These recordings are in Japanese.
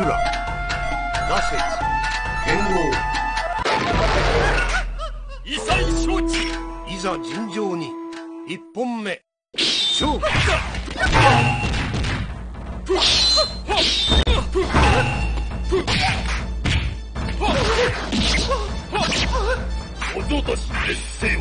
修羅、羅刹、剣豪、異彩承知、いざ尋常に。一本目勝負おととし滅せよ。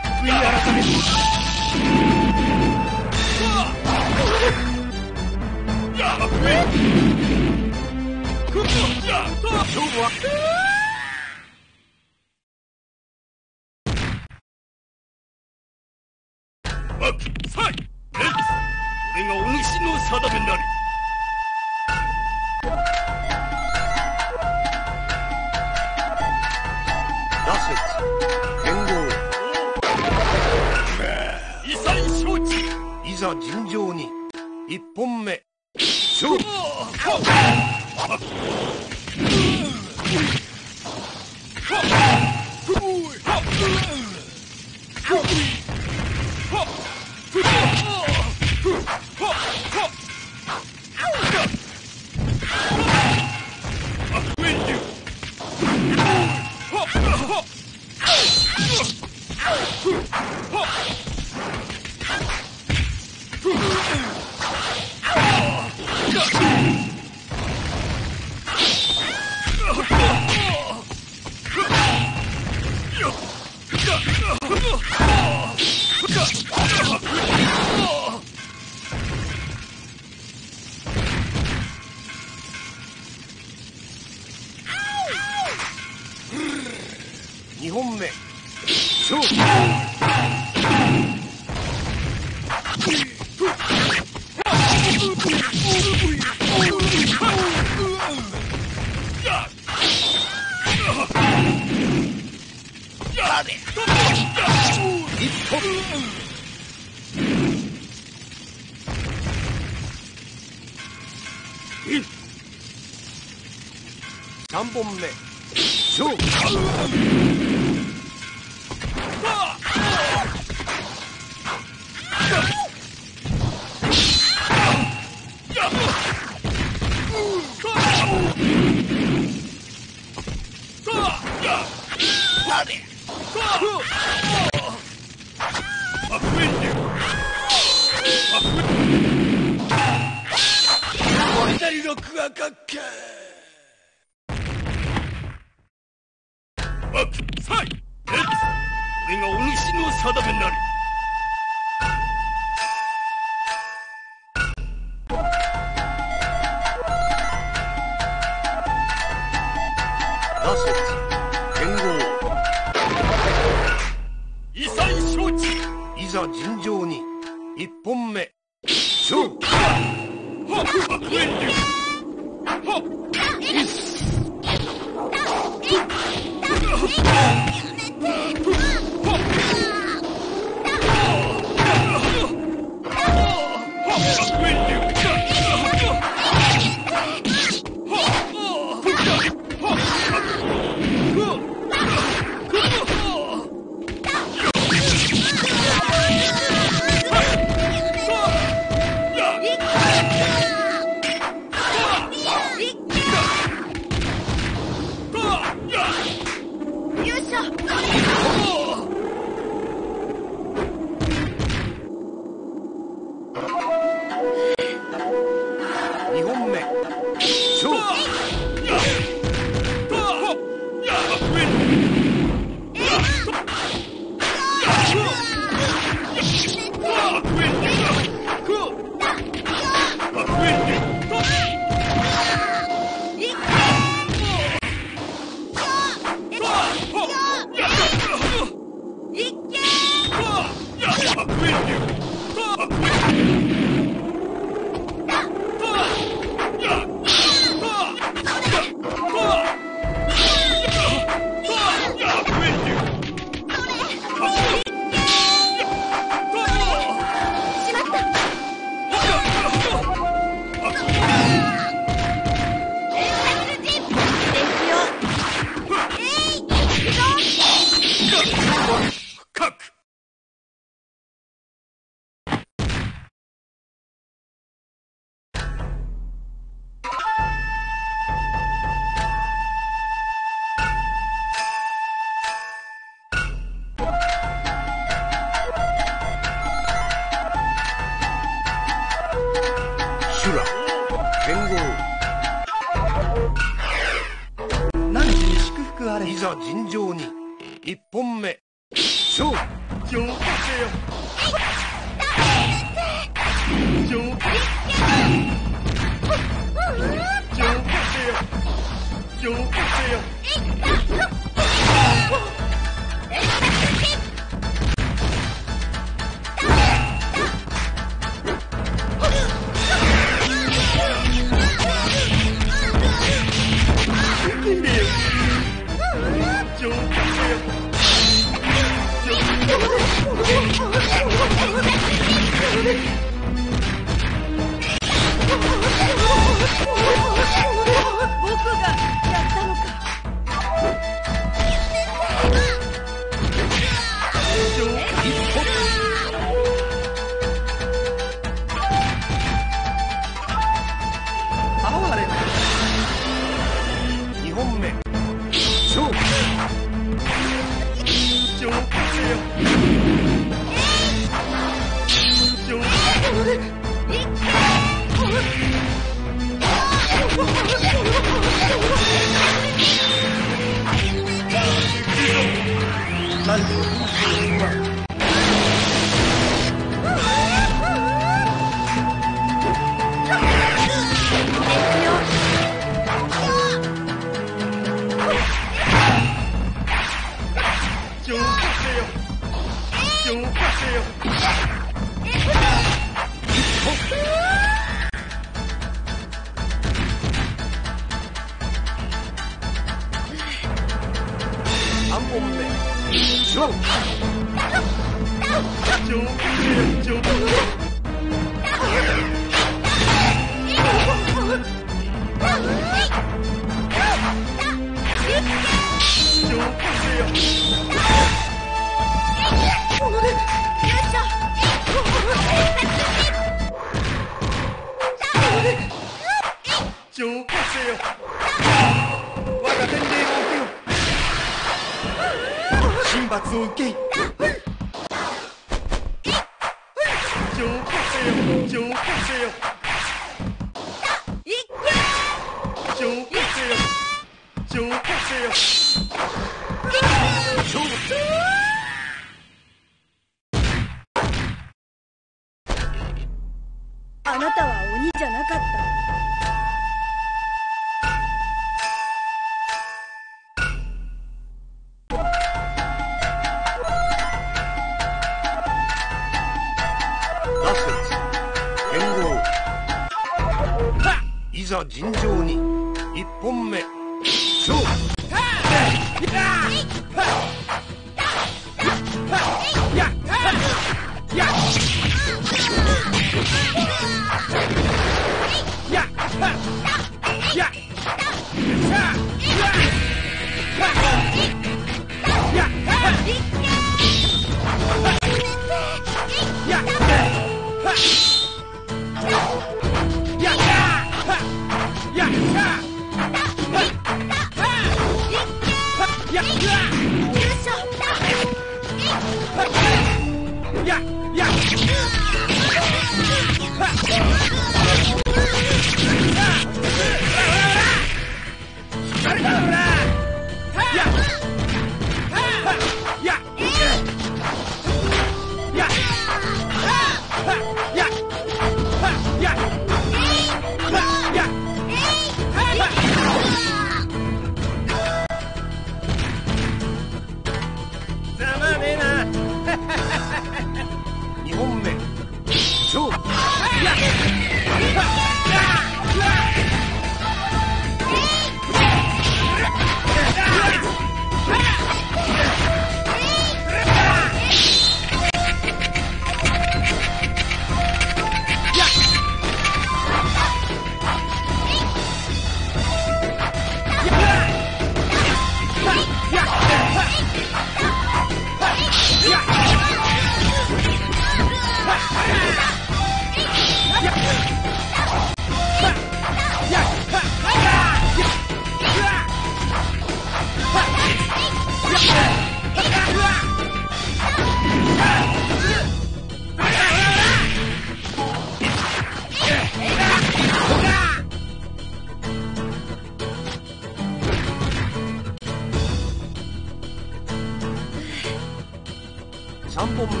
3本目勝負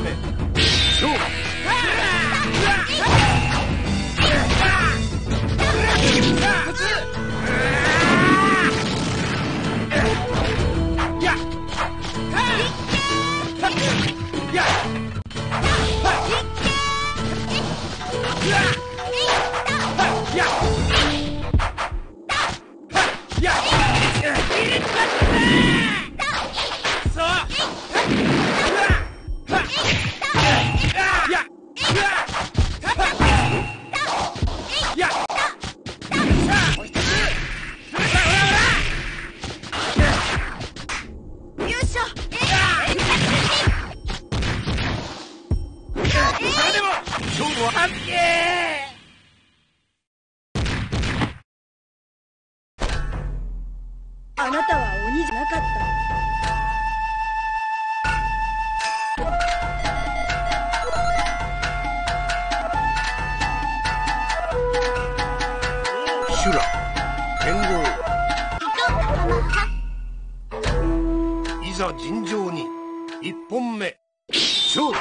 やっやっあなたは鬼じゃなかった修羅剣豪いざ尋常に1本目勝負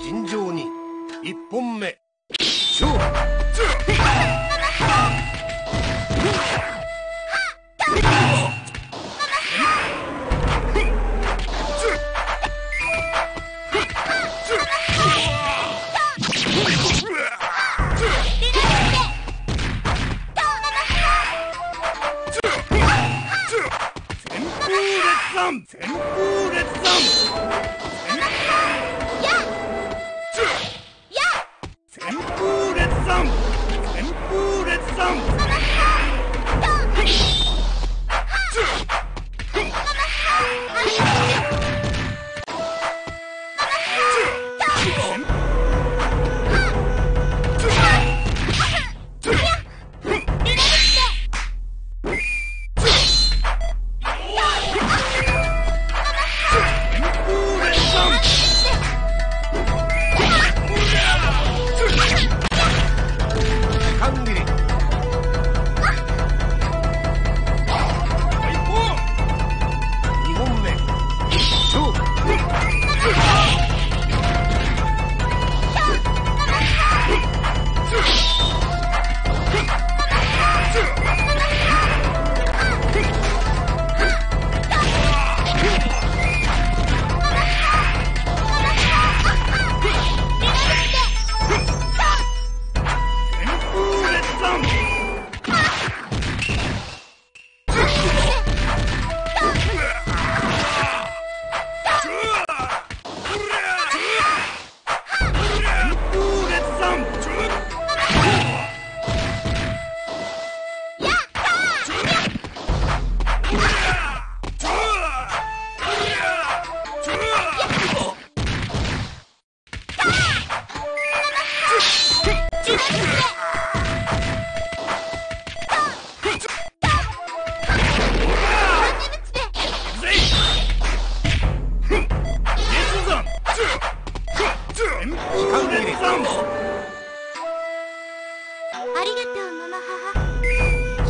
尋常に1本目勝負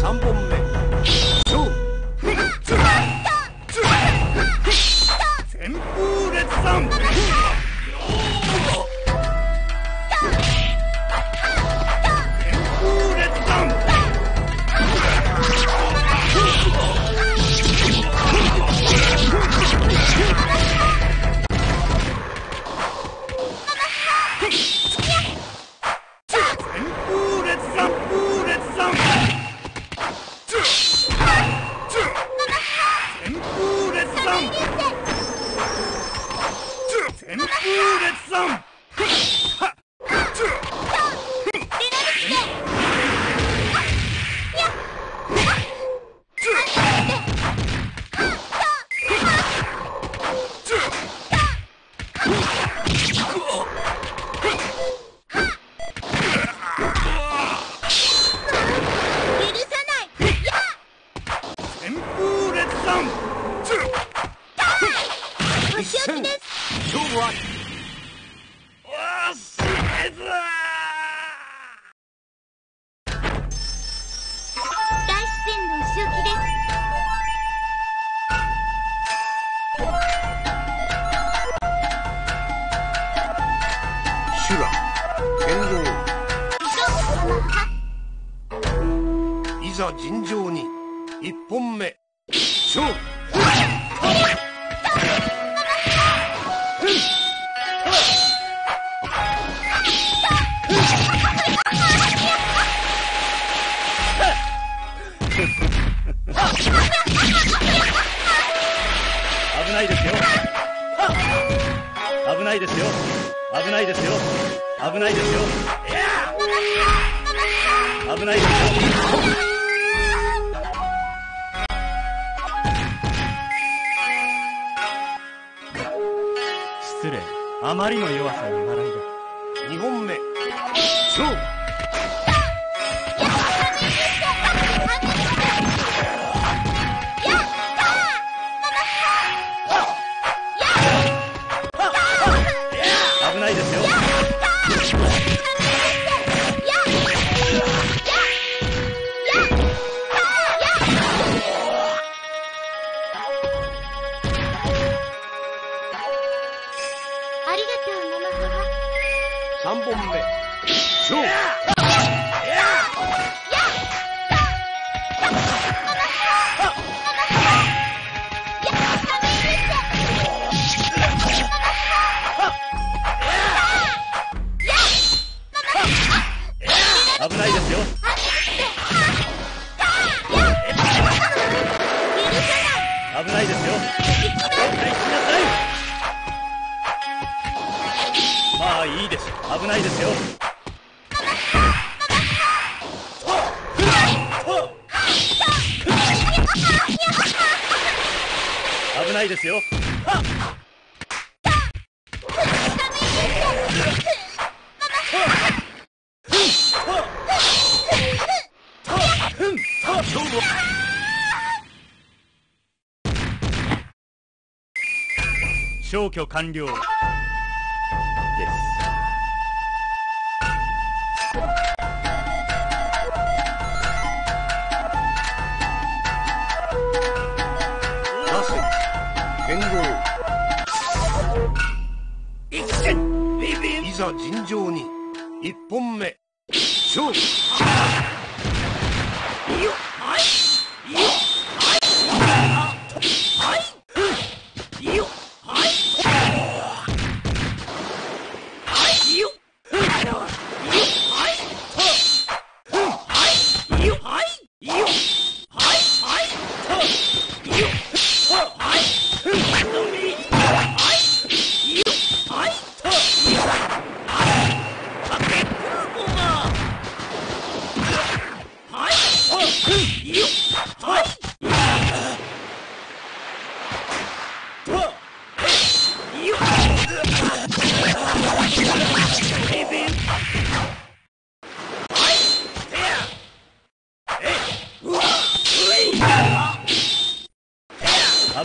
3本目勝負旋風列山尋常に1本目勝負危ないですよ危ないですよ危ないですよ危ないですよ危ないですよあまりの弱さに笑いだ2本目勝負危ないですよ危ないですよ危ないですよまあいいです危ないですよ危ないですよ消去完了ですいざ尋常に1本目勝負よっよっ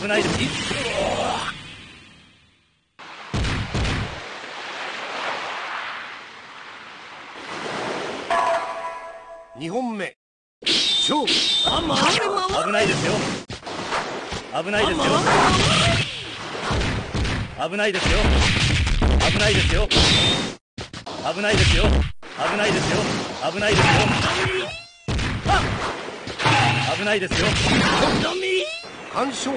危ないです。2本目勝負危ないですよ。危ないですよ。危ないですよ。危ないですよ。危ないですよ。危ないですよ。危ないですよ。危ないですよ。完勝。